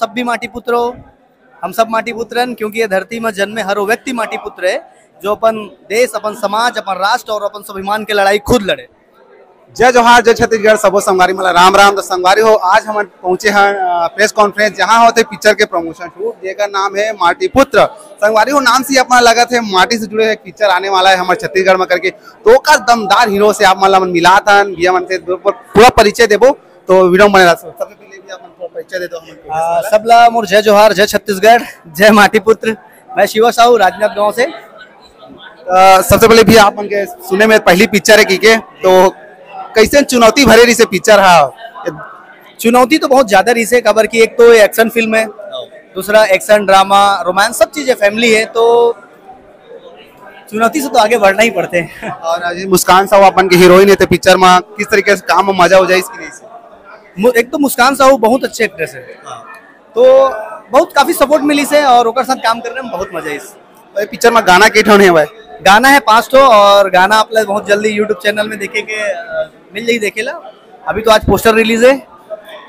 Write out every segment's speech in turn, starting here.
सब भी माटी पुत्र हो, हम सब माटी पुत्रन, क्योंकि ये धरती में जन्मे हर वो व्यक्ति माटी पुत्र है जो अपन देश, अपन समाज, अपन राष्ट्र और अपन स्वाभिमान के लड़ाई खुद लड़े। जय जोहार, जय छत्तीसगढ़, सबो संगवारी मला राम राम। तो संगवारी हो, आज हम पहुंचे हैं प्रेस कॉन्फ्रेंस जहां होते पिक्चर के प्रमोशन शूट, जेका नाम है माटी पुत्र। संगवारी हो, नाम से अपना लगत है माटी से जुड़े एक पिक्चर आने वाला है हमारे छत्तीसगढ़ में करके। तो का दमदार हीरो से आप मन मिला था, पूरा परिचय देबो तो वीडियो बनेला। सबसे पहले भी आप पूरा परिचय दे दो। सबला मोर जय जोहार, जय छत्तीसगढ़, जय माटी पुत्र। मैं शिवा साहू राजनाथ गाँव से। सबसे पहले भी आप उनके सुने में पहली पिक्चर है की के, तो कैसे चुनौती भरे रही से पिक्चर? हाँ, चुनौती तो बहुत ज्यादा रही से खबर की। एक तो एक्शन फिल्म है, दूसरा एक्शन, ड्रामा, रोमांस, सब चीजें फैमिली है, तो चुनौती से तो आगे बढ़ना ही पड़ते हैं। और मुस्कान साहू अपन के हीरोइन है, तो पिक्चर में किस तरीके से काम में मजा हो जाए इसके लिए? एक तो मुस्कान साहू बहुत अच्छे एक्ट्रेस है, तो बहुत काफी सपोर्ट मिली से और साथ काम करने में बहुत मजा। इस पिक्चर में गाना के ठोने हुआ है? गाना है 5 ठो, और गाना आप लोग बहुत जल्दी यूट्यूब चैनल में देखेंगे, मिल जाएगी देखेला। अभी तो आज पोस्टर रिलीज है,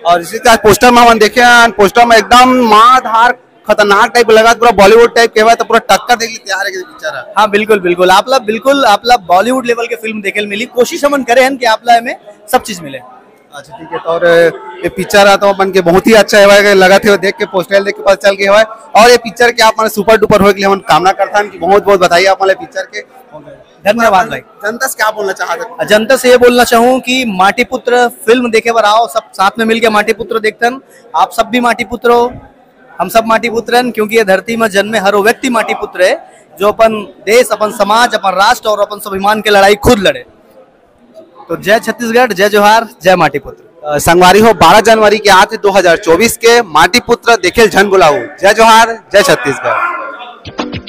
और इसी का पोस्टर में हम देखे, पोस्टर में एकदम माँ धार खतरनाक टाइप लगा, पूरा बॉलीवुड टाइप के, तो पूरा टक्कर देख ली तैयार है पिक्चर। हाँ बिल्कुल बिल्कुल, आप लोग बिल्कुल आप लोग बॉलीवुड लेवल के फिल्म देखे मिली। कोशिश हम करे हैं कि आप लोग में सब चीज मिले। अच्छा ठीक है, और ये पिक्चर आता तो अपन के बहुत ही अच्छा है, लगा थे देख के, पोस्टर देख के पता चल गया है। और ये पिक्चर के आप सुपर डुपर होने के लिए हम कामना करता हूँ कि बहुत बहुत बधाई आप हमारे पिक्चर के। धन्यवाद भाई। जनता से क्या बोलना चाहते? जनता से ये बोलना चाहूँ कि माटी पुत्र फिल्म देखे बार आओ, सब साथ में मिलके माटी पुत्र देखतन। आप सब भी माटी पुत्र हो, हम सब माटी पुत्रन, क्योंकि ये धरती में जन्मे हर वो व्यक्ति माटी पुत्र है जो अपन देश, अपन समाज, अपन राष्ट्र और अपन स्वाभिमान की लड़ाई खुद लड़े। तो जय छत्तीसगढ़, जय जोहार, जय माटी पुत्र। संगवारी हो, 12 जनवरी के आज 2024 के माटी पुत्र देखेल झन बुलाऊ। जय जोहार, जय छत्तीसगढ़।